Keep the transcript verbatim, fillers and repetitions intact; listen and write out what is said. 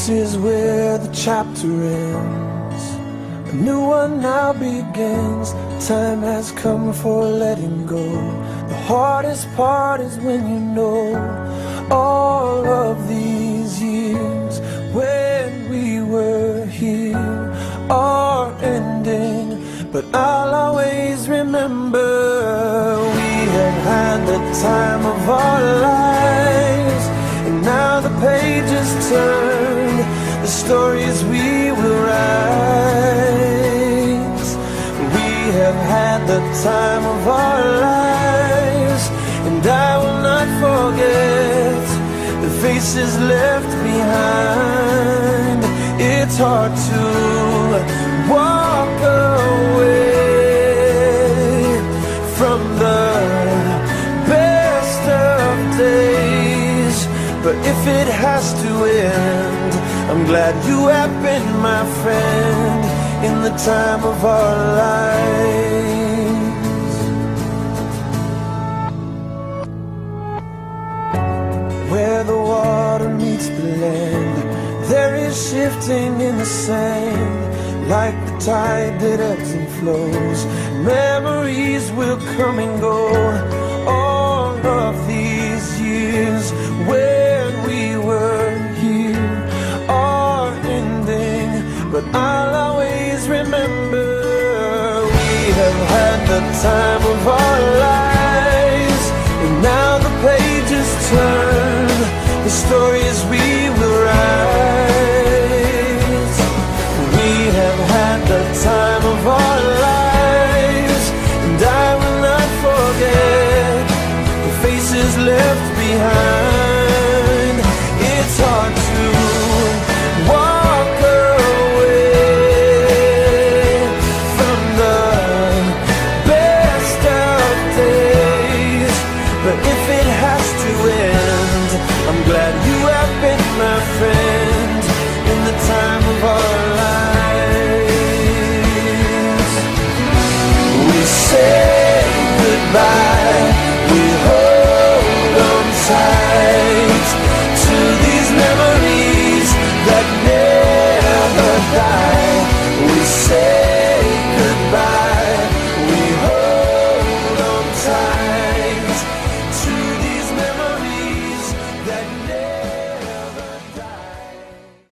This is where the chapter ends, a new one now begins. Time has come for letting go. The hardest part is when you know all of these years when we were here are ending. But I'll always remember we had had the time of our lives, and now the pages turn, the stories we will write. We have had the time of our lives, and I will not forget the faces left behind. It's hard to walk away from the best of days, but if it has to end, I'm glad you have been my friend in the time of our lives. Where the water meets the land, there is shifting in the sand, like the tide that ebbs and flows. Memories will come and go, all of these years when we were here, but I'll always remember.